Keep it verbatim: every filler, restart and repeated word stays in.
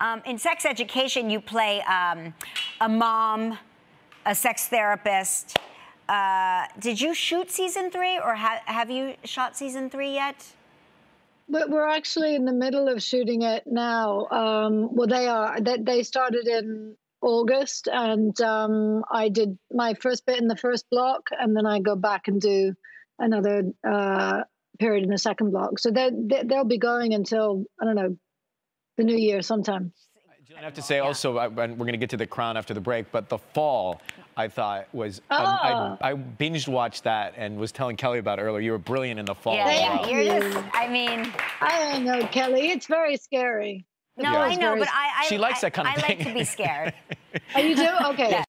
Um, in Sex Education, you play um, a mom, a sex therapist. Uh, did you shoot season three, or ha have you shot season three yet? But we're actually in the middle of shooting it now. Um, well, they are. They, they started in August, and um, I did my first bit in the first block, and then I go back and do another uh, period in the second block. So they, they, they'll be going until, I don't know, the new year sometime. I have to say also, and we're going to get to The Crown after the break, but The Fall, I thought was, oh. I, I, I binged watched that and was telling Kelly about it earlier. You were brilliant in The Fall. Yeah, yeah. Wow. You're just, I mean. I don't know, Kelly. It's very scary. No, yeah. I know, but I, I, she likes I, that kind of I thing. I like to be scared. Oh, you do? Okay. Yeah.